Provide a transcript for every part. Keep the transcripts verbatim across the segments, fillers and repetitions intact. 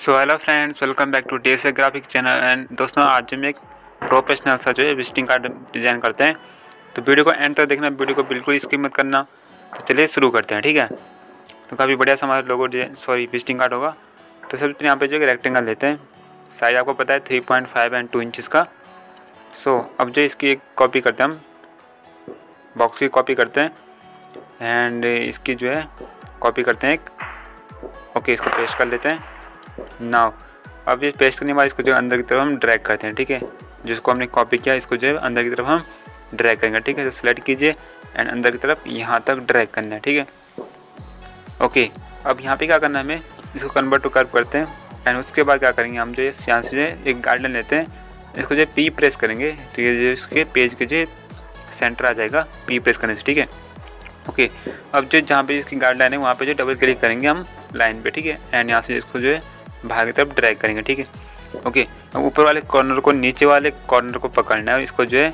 So hello friends, welcome back to D S A graphic channel. And दोस्तों, आज हम एक प्रोफेशनल सा जो है विजिटिंग कार्ड डिज़ाइन करते हैं, तो वीडियो को एंड तक देखना, वीडियो को बिल्कुल स्किप मत करना। तो चलिए शुरू करते हैं, ठीक है। तो काफ़ी बढ़िया सा हमारा लोगो सॉरी विजिटिंग कार्ड होगा। तो सबसे यहाँ पे जो है रेक्टेंगल लेते हैं, साइज आपको पता है three point five and two inches का। सो अब जो इसकी एक कॉपी करते हैं, हम बॉक्स की कॉपी करते हैं एंड इसकी जो है कॉपी करते हैं एक। ओके, इसको पेस्ट कर लेते हैं। नाउ अब ये पेस्ट करने के बाद इसको जो अंदर की तरफ हम ड्रैग करते हैं, ठीक है। जिसको हमने कॉपी किया इसको जो है अंदर की तरफ हम ड्रैग करेंगे, ठीक है। तो सेलेक्ट कीजिए एंड अंदर की तरफ यहाँ तक ड्रैग करना है, ठीक है। ओके, अब यहाँ पे क्या करना है, हमें इसको कन्वर्ट टू कर्व करते हैं एंड उसके बाद क्या करेंगे, हम जो है यहाँ से जो है एक गार्डन लेते हैं, इसको जो पी प्रेस करेंगे तो ये जो इसके पेज के जो सेंटर आ जाएगा पी प्रेस करने से, ठीक है। ओके, अब जो जहाँ पर इसकी गार्डन है वहाँ पर जो डबल क्लिक करेंगे हम लाइन पर, ठीक है। एंड यहाँ से इसको जो है बाहर की तरफ ड्रैग करेंगे, ठीक है। ओके, अब ऊपर वाले कॉर्नर को नीचे वाले कॉर्नर को पकड़ना है और इसको जो है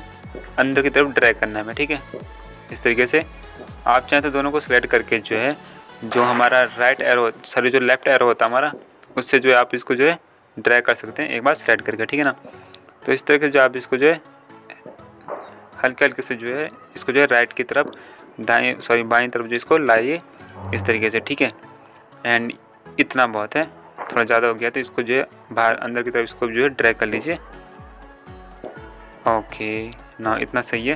अंदर की तरफ ड्रैग करना है, ठीक है। इस तरीके से आप चाहें तो दोनों को सिलेक्ट करके जो है जो हमारा राइट एरो सॉरी जो लेफ्ट एरो होता है हमारा, उससे जो है आप इसको जो है ड्रैग कर सकते हैं एक बार सिलेक्ट करके, ठीक है ना। तो इस तरीके से जो आप इसको जो है हल्के हल्के से जो है इसको जो है राइट की तरफ दाएँ सॉरी बाएँ तरफ जो इसको लाइए इस तरीके से, ठीक है। एंड इतना बहुत है, थोड़ा ज़्यादा हो गया, तो इसको जो है बाहर अंदर की तरफ इसको जो है ड्रैग कर लीजिए। ओके, ना इतना सही है,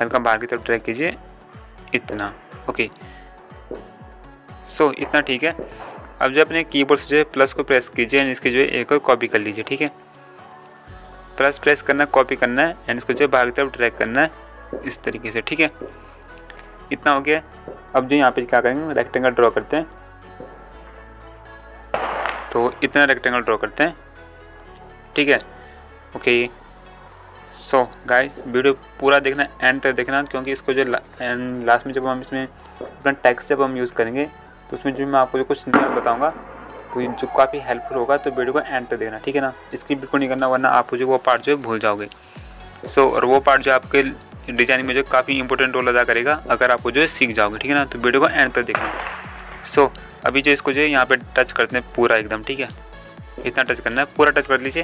हल्का बाहर की तरफ ड्रैग कीजिए इतना। ओके, सो इतना ठीक है। अब जो अपने कीबोर्ड से जो है प्लस को प्रेस कीजिए एंड इसकी जो है एक और कॉपी कर लीजिए, ठीक है। प्लस प्रेस करना, कॉपी करना है एंड इसको जो है बाहर की तरफ ड्रैग करना है इस तरीके से, ठीक है। इतना हो गया। अब जो यहाँ पर क्या करेंगे, रेक्टेंगल ड्रॉ करते हैं, तो इतना रेक्टेंगल ड्रॉ करते हैं, ठीक है। ओके, सो गाइस वीडियो पूरा देखना, एंड तक देखना, क्योंकि इसको जो ला, एंड लास्ट में जब हम इसमें अपना टेक्स्ट जब हम यूज़ करेंगे तो उसमें जो मैं आपको जो कुछ नया बताऊंगा तो जो काफ़ी हेल्पफुल होगा, तो वीडियो को एंड तक देखना, ठीक है ना। इसकी बिल्कुल नहीं करना, वरना आप जो वो पार्ट जो भूल जाओगे। सो और वो पार्ट जो आपके डिजाइनिंग में जो काफ़ी इंपॉर्टेंट रोल अदा करेगा अगर आपको जो सीख जाओगे, ठीक है ना। तो वीडियो को एंड तक देखना। सो अभी जो इसको जो है यहाँ पे टच करते हैं पूरा एकदम, ठीक है। इतना टच करना है, पूरा टच कर लीजिए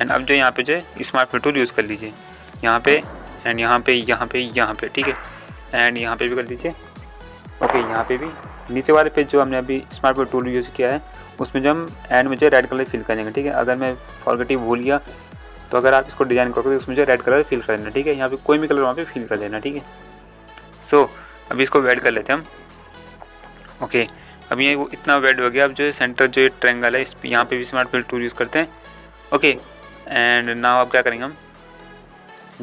एंड अब जो यहाँ पे जो है स्मार्टफोन टूल यूज़ कर लीजिए, यहाँ पे एंड यहाँ पे यहाँ पे यहाँ पे, ठीक है। एंड यहाँ पे भी कर लीजिए। ओके, यहाँ पे भी नीचे वाले पेज जो हमने अभी स्मार्टफोन टूल यूज़ किया है उसमें जो हम एंड में जो रेड कलर फिल करेंगे, ठीक है। अगर मैं फॉरगेटिव भूल गया तो अगर आप इसको डिज़ाइन करोगे उसमें जो रेड कलर फिल कर लेना, ठीक है। यहाँ पर कोई भी कलर वहाँ पर फिल कर लेना, ठीक है। सो अभी इसको ऐड कर लेते हैं हम। ओके, अब ये वो इतना वेड हो गया। अब जो है सेंटर जो ये ट्रेंगल है इस यहाँ पे भी स्मार्ट फील्ड टूल यूज़ करते हैं। ओके, एंड नाउ अब क्या करेंगे, हम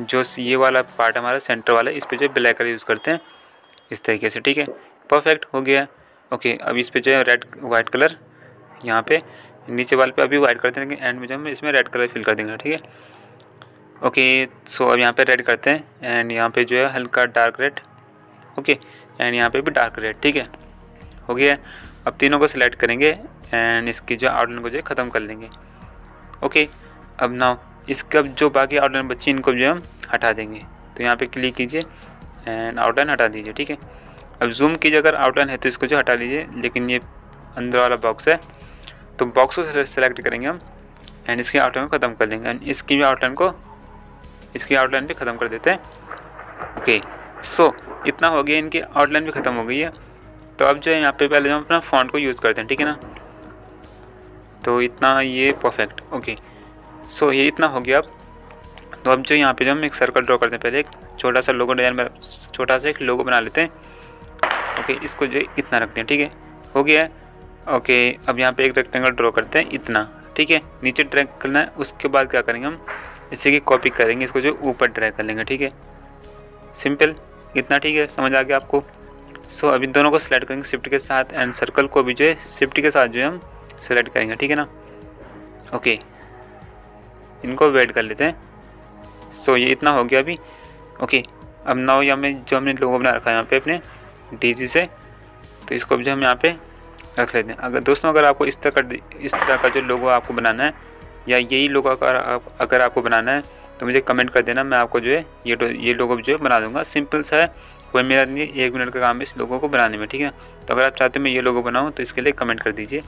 जो ये वाला पार्ट हमारा सेंटर वाला है इस पे जो ब्लैक कलर यूज़ करते हैं इस तरीके से, ठीक है। परफेक्ट हो गया। ओके, अब इस पे जो है रेड वाइट कलर यहाँ पे नीचे वाले पे अभी वाइट करते हैं, एंड में जो हम इसमें रेड कलर फिल कर देंगे, ठीक है। ओके, सो अब यहाँ पर रेड करते हैं एंड यहाँ पर जो है हल्का डार्क रेड। ओके, एंड यहाँ पर भी डार्क रेड, ठीक है। हो गया। अब तीनों को सिलेक्ट करेंगे एंड इसकी जो आउटलाइन को जो है ख़त्म कर लेंगे। ओके, अब नाउ इसका जो बाकी आउटलाइन बची इनको जो हम हटा देंगे, तो यहाँ पे क्लिक कीजिए एंड आउटलाइन हटा दीजिए, ठीक है। अब जूम कीजिए, अगर आउटलाइन है तो इसको जो हटा लीजिए, लेकिन ये अंदर वाला बॉक्स है तो बॉक्स को सिलेक्ट करेंगे हम एंड इसकी आउटलाइन को ख़त्म कर लेंगे एंड इसकी भी आउटलाइन को इसकी आउटलाइन भी ख़त्म कर देते हैं। ओके, सो इतना हो गया, इनकी आउटलाइन भी ख़त्म हो गई है। तो अब जो है यहाँ पे पहले हम अपना फ़ॉन्ट को यूज़ करते हैं, ठीक है ना। तो इतना ये परफेक्ट। ओके, सो ये इतना हो गया। अब तो अब जो यहाँ पे जो हम एक सर्कल ड्रॉ करते हैं, पहले एक छोटा सा लोगो डिजाइन में छोटा सा एक लोगो बना लेते हैं। ओके, इसको जो इतना रखते हैं, ठीक है। हो गया। ओके, अब यहाँ पर एक रेक्टेंगल ड्रॉ करते हैं इतना, ठीक है। नीचे ड्रैग करना है, उसके बाद क्या करेंगे, हम इसी की कॉपी करेंगे, इसको जो ऊपर ड्रैग कर लेंगे, ठीक है। सिंपल इतना, ठीक है। समझ आ गया आपको। सो so, अभी दोनों को सिलेक्ट करेंगे शिफ्ट के साथ एंड सर्कल को भी जो है शिफ्ट के साथ जो है हम सिलेक्ट करेंगे, ठीक है ना। ओके, इनको वेट कर लेते हैं। सो so, ये इतना हो गया अभी। ओके, अब नाउ यहाँ में जो हमने लोगो बना रखा है यहाँ पे अपने डीजी से, तो इसको जो हम यहाँ पे रख लेते हैं। अगर दोस्तों अगर आपको इस तरह का इस तरह का जो लोगो आपको बनाना है या यही लोगो अगर, अगर आपको बनाना है तो मुझे कमेंट कर देना, मैं आपको जो है ये ये लोगो जो है बना दूँगा। सिंपल सा है, कोई मेरा नहीं, एक मिनट का काम है इस लोगों को बनाने में, ठीक है। तो अगर आप चाहते हैं मैं ये लोगो बनाऊँ तो इसके लिए कमेंट कर दीजिए।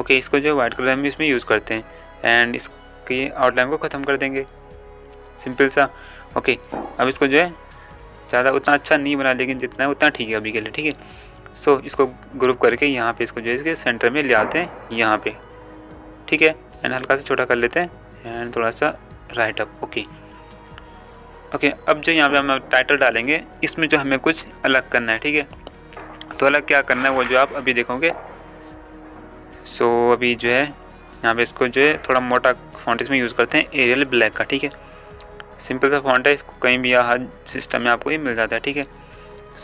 ओके, इसको जो वाइट कलर हम इसमें यूज़ करते हैं एंड इसकी आउटलाइन को ख़त्म कर देंगे, सिंपल सा। ओके, अब इसको जो है ज़्यादा उतना अच्छा नहीं बना, लेकिन जितना है उतना ठीक है अभी के लिए, ठीक है। सो इसको ग्रुप करके यहाँ पे इसको जो है इसके सेंटर में ले आते हैं यहाँ पे, ठीक है। एंड हल्का सा छोटा कर लेते हैं एंड थोड़ा सा राइट अप। ओके ओके, अब जो यहाँ पे हम टाइटल डालेंगे इसमें जो हमें कुछ अलग करना है, ठीक है। तो अलग क्या करना है वो जो आप अभी देखोगे। सो अभी जो है यहाँ पे इसको जो है थोड़ा मोटा फॉन्ट इसमें यूज़ करते हैं एरियल ब्लैक का, ठीक है। सिंपल सा फॉन्ट है, इसको कहीं भी हर सिस्टम में आपको ये मिल जाता है, ठीक है।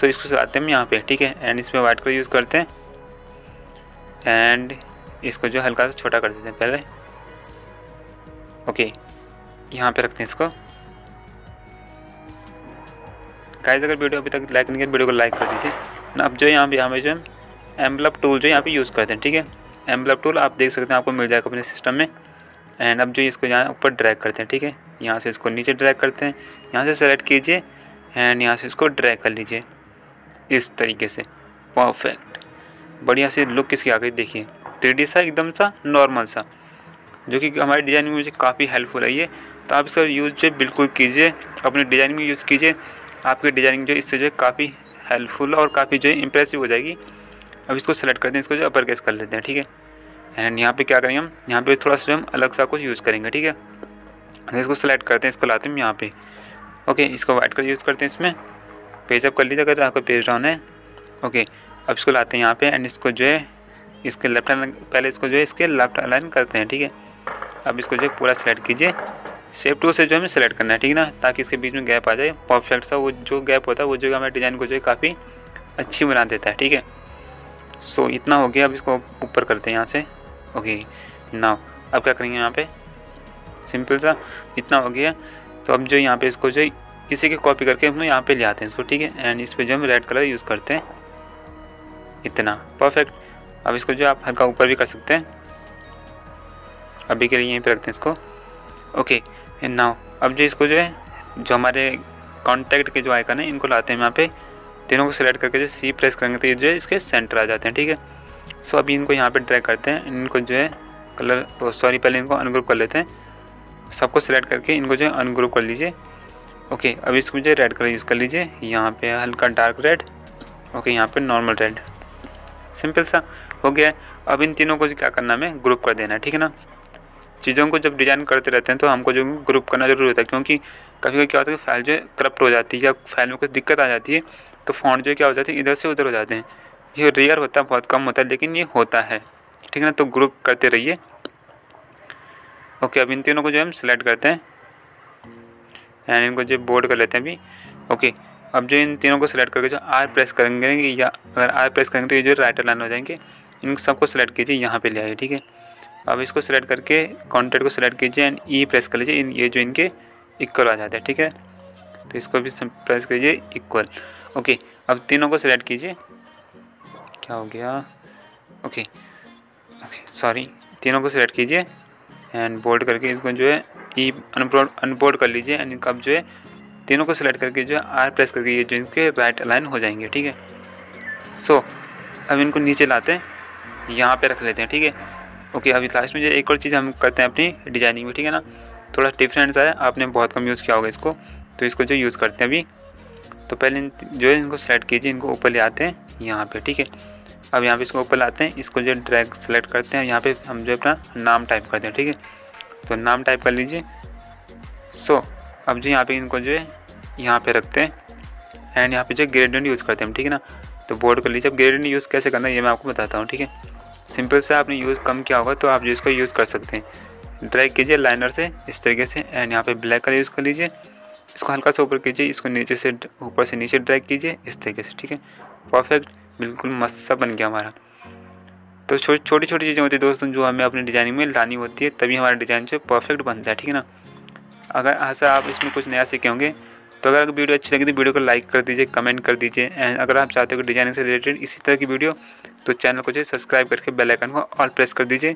सो इसको सजाते हैं हम यहाँ पे, ठीक है। एंड इसमें वाइट कलर यूज़ करते हैं एंड इसको जो हल्का सा छोटा कर देते हैं पहले। ओके, यहाँ पे रखते हैं इसको। गाइस अगर वीडियो अभी तक लाइक नहीं किया वीडियो को लाइक कर दीजिए। अब जो यहाँ पे यहाँ पे जो हम एम्बलप टूल जो यहाँ पे यूज़ करते हैं, ठीक है। एम्बलप टूल आप देख सकते हैं आपको मिल जाएगा अपने सिस्टम में। एंड अब जो इसको यहाँ ऊपर ड्रैग करते हैं, ठीक है। यहाँ से इसको नीचे ड्रैग करते हैं, यहाँ से सेलेक्ट कीजिए एंड यहाँ से इसको ड्रैग कर लीजिए इस तरीके से। परफेक्ट, बढ़िया से लुक इसकी आ गई, देखिए थ्री डी सा एकदम सा नॉर्मल सा, जो कि हमारे डिज़ाइन में मुझे काफ़ी हेल्पफुल है ये। तो आप इसका यूज़ जो बिल्कुल कीजिए, अपने डिज़ाइन में यूज़ कीजिए, आपकी डिज़ाइनिंग जो इससे जो है काफ़ी हेल्पफुल और काफ़ी जो है इम्प्रेसिव हो जाएगी। अब इसको सेलेक्ट करते हैं, इसको जो अपर केस कर लेते हैं, ठीक है। एंड यहाँ पे क्या करेंगे हम, यहाँ पे थोड़ा सा हम अलग सा कुछ यूज़ करेंगे, ठीक है। इसको सेलेक्ट करते हैं, इसको लाते हैं यहाँ पे। ओके, इसको वाइट कलर यूज़ करते हैं, इसमें पेज अप कर लीजिए अगर आपका पेज डाउन है। ओके, अब इसको लाते हैं यहाँ पे एंड इसको जो है इसके लेफ्ट अलाइन, पहले इसको जो है इसके लेफ्ट अलाइन करते हैं, ठीक है। अब इसको जो है पूरा सेलेक्ट कीजिए, शेप टू से जो हमें सेलेक्ट करना है, ठीक ना, ताकि इसके बीच में गैप आ जाए। परफेक्ट सा वो जो गैप होता है वो जो हमारे डिज़ाइन को जो है काफ़ी अच्छी बना देता है, ठीक है। सो so, इतना हो गया, अब इसको ऊपर करते हैं यहाँ से। ओके नाउ अब क्या करेंगे यहाँ पे, सिंपल सा इतना हो गया। तो अब जो यहाँ पे इसको जो इसी की कॉपी करके हम यहाँ पे ले आते हैं इसको, ठीक है। एंड इस पर जो हम रेड कलर यूज़ करते हैं, इतना परफेक्ट। अब इसको जो आप हल्का ऊपर भी कर सकते हैं, अभी के लिए यहीं पर रखते हैं इसको। ओके एंड नाउ अब जो इसको जो है जो हमारे कॉन्टैक्ट के जो आइकन है इनको लाते हैं यहाँ पे, तीनों को सिलेक्ट करके जो सी प्रेस करेंगे तो ये जो है इसके सेंटर आ जाते हैं, ठीक है। सो अभी इनको यहाँ पे ड्रैग करते हैं, इनको जो है कलर तो सॉरी पहले इनको अनग्रुप कर लेते हैं, सबको सिलेक्ट करके इनको जो है अनग्रुप कर लीजिए। ओके, अब इसको जो है रेड कलर यूज़ कर लीजिए, यहाँ पे हल्का डार्क रेड। ओके, यहाँ पे नॉर्मल रेड, सिंपल सा हो गया। अब इन तीनों को क्या करना, हमें ग्रुप कर देना है, ठीक है ना। चीज़ों को जब डिज़ाइन करते रहते हैं तो हमको जो ग्रुप करना जरूरी होता है, क्योंकि कभी कभी क्या होता है कि फाइल जो है करप्ट हो जाती है या फाइल में कुछ दिक्कत आ जाती है, तो फॉन्ट जो क्या हो जाती है इधर से उधर हो जाते हैं। ये रेयर होता है, बहुत कम होता है, लेकिन ये होता है, ठीक है ना। तो ग्रुप करते रहिए। ओके, अब इन तीनों को जो हम सिलेक्ट करते हैं एंड इनको जो बोर्ड कर लेते हैं अभी। ओके, अब जो इन तीनों को सिलेक्ट करके जो आर प्रेस करेंगे, या अगर आर प्रेस करेंगे तो ये जो राइट अलाइन हो जाएंगे। इन सबको सिलेक्ट कीजिए, यहाँ पर ले आइए, ठीक है। अब इसको सिलेक्ट करके कॉन्टैक्ट को सिलेक्ट कीजिए एंड ई प्रेस कर लीजिए, ये जो इनके इक्वल आ जाते हैं, ठीक है। तो इसको भी प्रेस कीजिए इक्वल। ओके, अब तीनों को सिलेक्ट कीजिए, क्या हो गया। ओके ओके सॉरी, तीनों को सिलेक्ट कीजिए एंड बोल्ड करके इसको जो है ई अनबोल्ड अनबोल्ड कर लीजिए एंड इनका अब जो है तीनों को सिलेक्ट करके जो है आर प्रेस करके ये जो इनके राइट अलाइन हो जाएंगे, ठीक है। सो अब इनको नीचे लाते हैं, यहाँ पर रख लेते हैं, ठीक है। ओके, अभी लास्ट में जो एक और चीज़ हम करते हैं अपनी डिजाइनिंग में, ठीक है ना, थोड़ा डिफरेंट सा है, आपने बहुत कम यूज़ किया होगा इसको, तो इसको जो यूज़ करते हैं अभी। तो पहले जो है इनको सेलेक्ट कीजिए, इनको ऊपर ले आते हैं यहाँ पे, ठीक है। अब यहाँ पे इसको ऊपर लाते हैं, इसको जो ड्रैग सेलेक्ट करते हैं, यहाँ पे हम जो अपना नाम टाइप करते हैं, ठीक है। तो नाम टाइप कर लीजिए। सो अब जो यहाँ पर इनको जो है यहाँ पर रखते हैं एंड यहाँ पर जो ग्रेडियंट यूज़ करते हैं, ठीक है ना। तो बोर्ड कर लीजिए। अब ग्रेडियंट यूज़ कैसे करना है ये मैं आपको बताता हूँ, ठीक है। सिंपल से आपने यूज़ कम किया होगा तो आप जो इसको यूज़ कर सकते हैं। ड्रैग कीजिए लाइनर से इस तरीके से एंड यहाँ पे ब्लैक कलर यूज़ कर लीजिए, इसको हल्का सा ऊपर कीजिए, इसको नीचे से ऊपर से नीचे ड्रैग कीजिए इस तरीके से, ठीक है। परफेक्ट, बिल्कुल मस्त सा बन गया हमारा। तो छोटी छोटी चीज़ें होती है दोस्तों जो हमें अपनी डिज़ाइनिंग में लानी होती है, तभी हमारा डिज़ाइन जो परफेक्ट बनता है, ठीक है ना। अगर ऐसा आप इसमें कुछ नया सीखे होंगे तो अगर आपको वीडियो अच्छी लगी तो वीडियो को लाइक कर दीजिए, कमेंट कर दीजिए एंड अगर आप चाहते हो कि डिजाइनिंग से रिलेटेड इसी तरह की वीडियो तो चैनल को जो है सब्सक्राइब करके बेल आइकन को ऑल प्रेस कर दीजिए।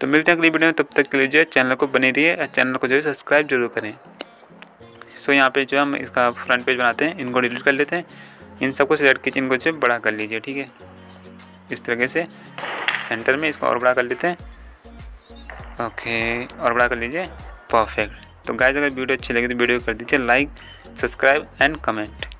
तो मिलते हैं अगली वीडियो में, तब तक के लिए जो है चैनल को बने रहिए और चैनल को जो है सब्सक्राइब जरूर करें। सो यहाँ पे जो हम इसका फ्रंट पेज बनाते हैं, इनको डिलीट कर लेते हैं, इन सबको सिलेक्ट कीजिए, इनको जो बड़ा कर लीजिए, ठीक है, इस तरीके से। सेंटर में, इसको और बड़ा कर लेते हैं। ओके, और बड़ा कर लीजिए। परफेक्ट। तो गाइस अगर वीडियो अच्छी लगी तो वीडियो कर दीजिए लाइक, सब्सक्राइब एंड कमेंट।